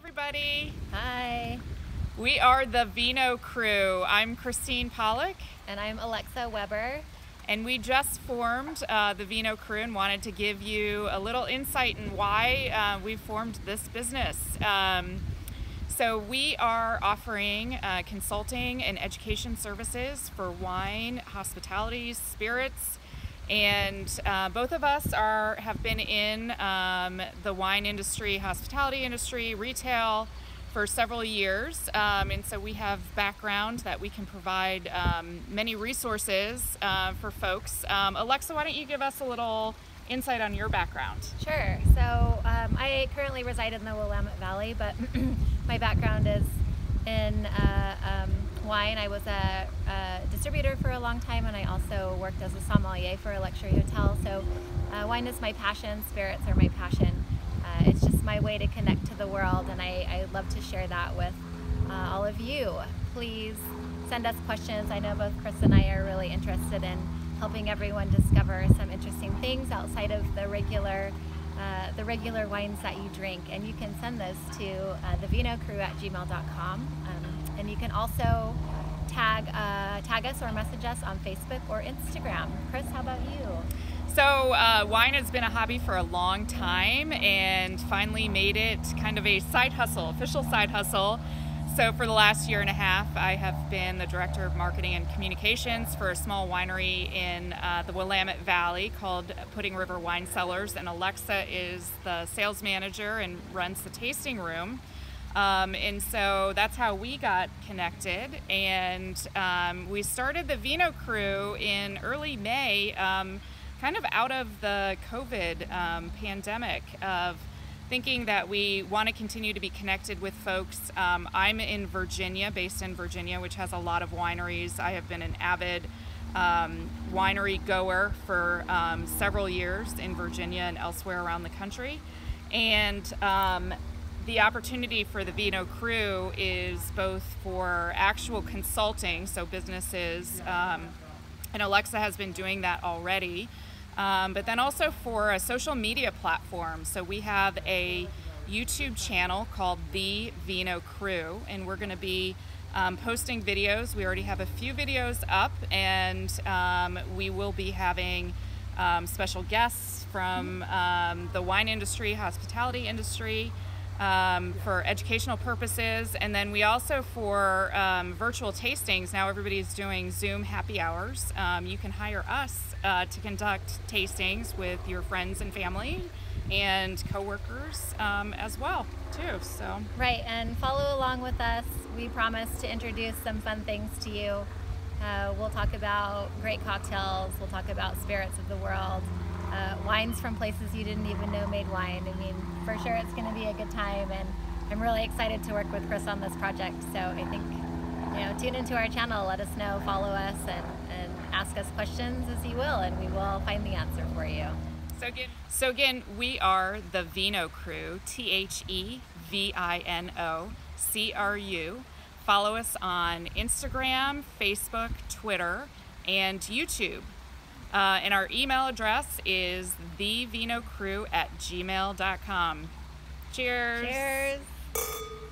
everybody. Hi. We are the Vino Crew. I'm Christine Pollack. And I'm Alexa Weber. And we just formed the Vino Crew and wanted to give you a little insight in why we formed this business. So we are offering consulting and education services for wine, hospitality, spirits, and both of us have been in the wine industry, hospitality industry, retail for several years, and so we have background that we can provide many resources for folks. Alexa, why don't you give us a little insight on your background? Sure. So I currently reside in the Willamette Valley, but my background is in wine. I was a distributor for a long time, and I also worked as a sommelier for a luxury hotel. So wine is my passion, spirits are my passion. It's just my way to connect to the world, and I love to share that with all of you. Please send us questions. I know both Chris and I are really interested in helping everyone discover some interesting things outside of the regular wines that you drink. And you can send those to thevinocrew@gmail.com. And you can also tag us or message us on Facebook or Instagram. Chris, how about you? So wine has been a hobby for a long time and finally made it kind of a side hustle, official side hustle. So for the last year and a half, I have been the Director of Marketing and Communications for a small winery in the Willamette Valley called Pudding River Wine Cellars, and Alexa is the sales manager and runs the tasting room. And so that's how we got connected, and we started the Vino Crew in early May, kind of out of the COVID pandemic, of thinking that we want to continue to be connected with folks. I'm in Virginia, based in Virginia, which has a lot of wineries. I have been an avid winery goer for several years in Virginia and elsewhere around the country, and the opportunity for the Vino Crew is both for actual consulting, so businesses, and Alexa has been doing that already, but then also for a social media platform. So we have a YouTube channel called The Vino Crew, and we're going to be posting videos. We already have a few videos up, and we will be having special guests from the wine industry, hospitality industry, for educational purposes, and then we also for virtual tastings. Now everybody's doing Zoom happy hours. You can hire us to conduct tastings with your friends and family and coworkers as well too. So right, and follow along with us. We promise to introduce some fun things to you. We'll talk about great cocktails. We'll talk about spirits of the world. Wines from places you didn't even know made wine. I mean, for sure it's going to be a good time, and I'm really excited to work with Chris on this project. So I think, you know, tune into our channel, let us know, follow us, and ask us questions as you will, and we will find the answer for you. So again, we are the Vino Crew, TheVinocru. Follow us on Instagram, Facebook, Twitter, and YouTube. And our email address is thevinocrew@gmail.com. Cheers. Cheers.